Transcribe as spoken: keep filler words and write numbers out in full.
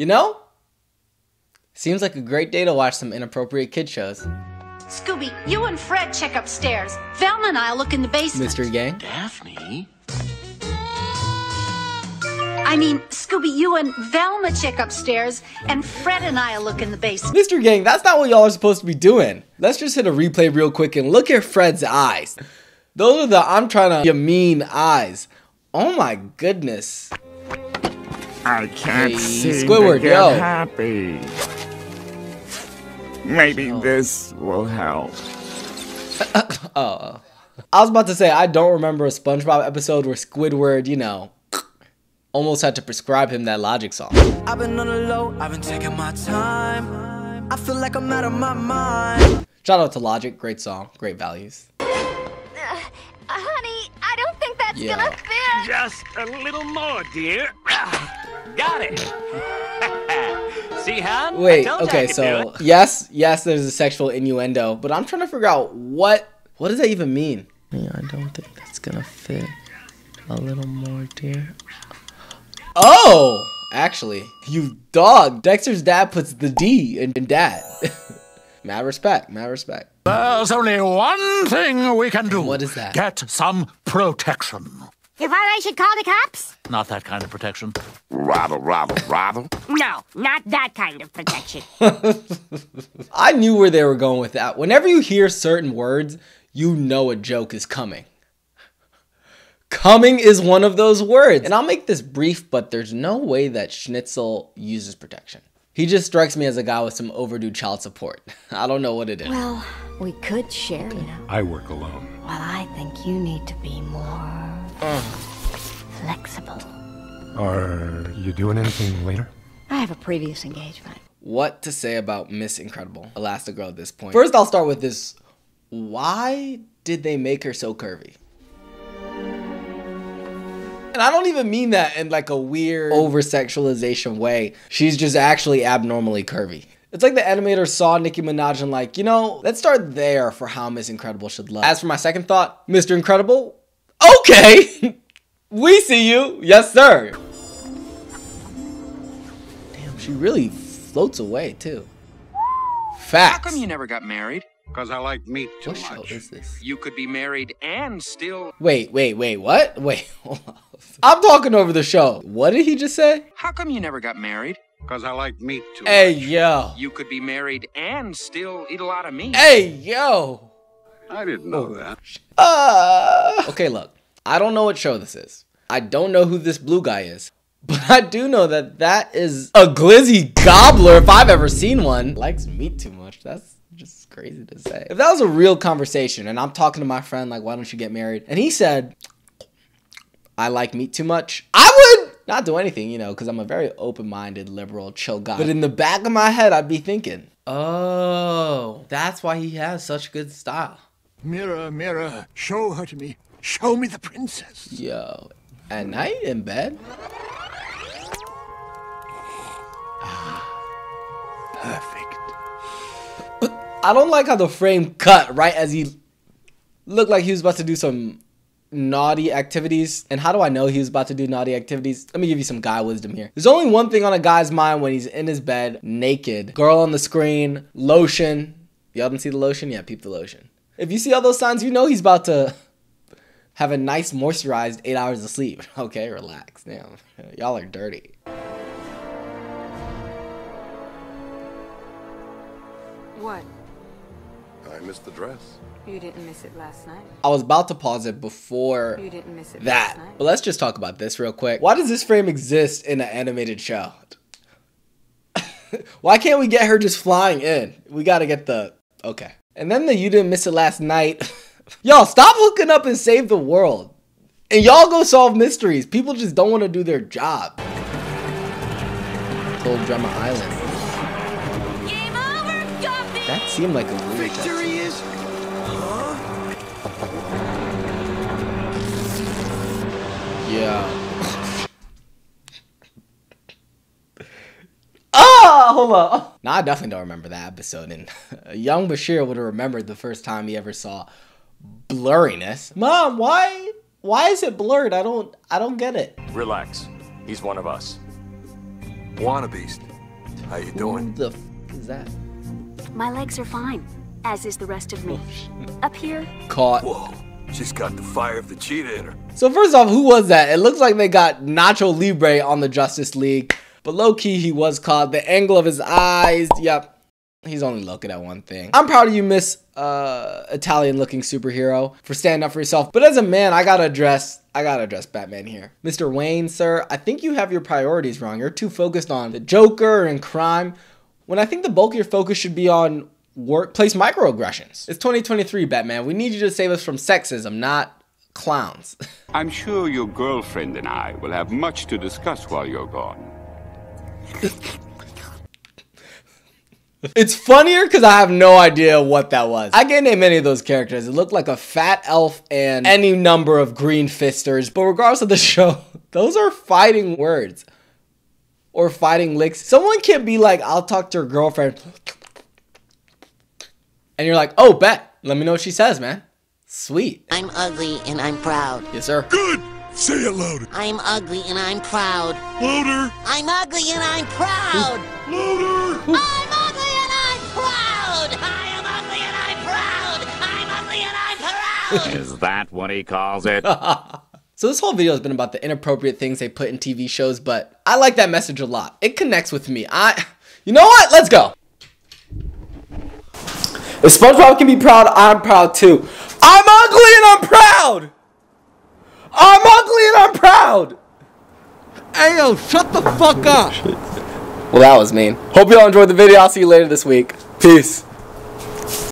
You know? Seems like a great day to watch some inappropriate kid shows. Scooby, you and Fred check upstairs. Velma and I'll look in the basement. Mystery Gang. Daphne? I mean, Scooby, you and Velma check upstairs, and Fred and I'll look in the basement. Mystery Gang, that's not what y'all are supposed to be doing. Let's just hit a replay real quick and look at Fred's eyes. Those are the I'm trying to be mean eyes. Oh my goodness. I can't hey, seem Squidward, to get yo. happy. Maybe oh. this will help. Oh. I was about to say, I don't remember a SpongeBob episode where Squidward, you know, almost had to prescribe him that Logic song. I've been on the low, I've been taking my time. I feel like I'm out of my mind. Shout out to Logic, great song, great values. Uh, honey, I don't think that's yeah. gonna fit. Just a little more, dear. Got it. See how? Wait, okay, so yes, yes, there's a sexual innuendo, but I'm trying to figure out what, what does that even mean? Yeah, I don't think that's gonna fit. A little more, dear. Oh, actually, you dog. Dexter's dad puts the D in, in dad. Mad respect, mad respect. There's only one thing we can do. What is that? Get some protection. You thought I should call the cops? Not that kind of protection. Rather, rather, rather. No, not that kind of protection. I knew where they were going with that. Whenever you hear certain words, you know a joke is coming. Coming is one of those words. And I'll make this brief, but there's no way that Schnitzel uses protection. He just strikes me as a guy with some overdue child support. I don't know what it is. Well, we could share, you know. I work alone. Well, I think you need to be more uh. flexible. Are you doing anything later? I have a previous engagement. What to say about Miss Incredible, Elastigirl at this point. First, I'll start with this. Why did they make her so curvy? And I don't even mean that in like a weird over-sexualization way. She's just actually abnormally curvy. It's like the animator saw Nicki Minaj and like, you know, let's start there for how Miss Incredible should look. As for my second thought, Mister Incredible, okay. We see you, yes sir. Damn, she really floats away too. Facts. How come you never got married? Because I like meat too much. What show is this? You could be married and still... Wait, wait, wait, what? Wait, hold on. I'm talking over the show. What did he just say? How come you never got married? Because I like meat too hey, much. Hey, yo. You could be married and still eat a lot of meat. Hey, yo. I didn't know that. Uh... Okay, look. I don't know what show this is. I don't know who this blue guy is. But I do know that that is a glizzy gobbler if I've ever seen one. Likes meat too much. That's... just crazy to say. If that was a real conversation and I'm talking to my friend like, why don't you get married? And he said, I like meat too much. I would not do anything, you know, because I'm a very open-minded, liberal, chill guy. But in the back of my head, I'd be thinking, oh, that's why he has such good style. Mirror, mirror, show her to me. Show me the princess. Yo, at night in bed? Ah, perfect. I don't like how the frame cut right as he looked like he was about to do some naughty activities. And how do I know he was about to do naughty activities? Let me give you some guy wisdom here. There's only one thing on a guy's mind when he's in his bed, naked, girl on the screen, lotion. Y'all didn't see the lotion? Yeah, peep the lotion. If you see all those signs, you know he's about to have a nice moisturized eight hours of sleep. Okay, relax. Damn, y'all are dirty. What? I missed the dress. You didn't miss it last night. I was about to pause it before you didn't miss it that, but let's just talk about this real quick. Why does this frame exist in an animated show? Why can't we get her just flying in? We gotta get the, okay. And then the you didn't miss it last night. Y'all stop hooking up and save the world. And y'all go solve mysteries. People just don't wanna do their job. Cold Drama Island. That seemed like a weird victory is. Huh? Yeah. Oh, hold on. Now I definitely don't remember that episode, and young Bashir would have remembered the first time he ever saw blurriness. Mom, why? Why is it blurred? I don't. I don't get it. Relax. He's one of us. Wannabeast, how you doing? Who the f is that? My legs are fine, as is the rest of me. Up here. Caught. Whoa. She's got the fire of the cheetah in her. So first off, who was that? It looks like they got Nacho Libre on the Justice League. But low-key, he was caught. The angle of his eyes. Yep. He's only looking at one thing. I'm proud of you, Miss uh, Italian-looking superhero, for standing up for yourself. But as a man, I gotta address, I gotta address Batman here. Mister Wayne, sir, I think you have your priorities wrong. You're too focused on the Joker and crime, when I think the bulk of your focus should be on workplace microaggressions. It's twenty twenty-three, Batman. We need you to save us from sexism, not clowns. I'm sure your girlfriend and I will have much to discuss while you're gone. It's funnier because I have no idea what that was. I can't name any of those characters. It looked like a fat elf and any number of green fisters. But regardless of the show, those are fighting words or fighting licks. Someone can't be like, I'll talk to your girlfriend. And you're like, oh, bet. Let me know what she says, man. Sweet. I'm ugly and I'm proud. Yes, sir. Good. Say it louder. I'm ugly and I'm proud. Louder. I'm ugly and I'm proud. Louder. I'm ugly and I'm proud. I am ugly and I'm proud. I'm ugly and I'm proud. Is that what he calls it? So this whole video has been about the inappropriate things they put in T V shows, but I like that message a lot. It connects with me. I, you know what? Let's go. If SpongeBob can be proud, I'm proud too. I'm ugly and I'm proud. I'm ugly and I'm proud. Ayo, shut the fuck up. Well, that was mean. Hope y'all enjoyed the video. I'll see you later this week. Peace.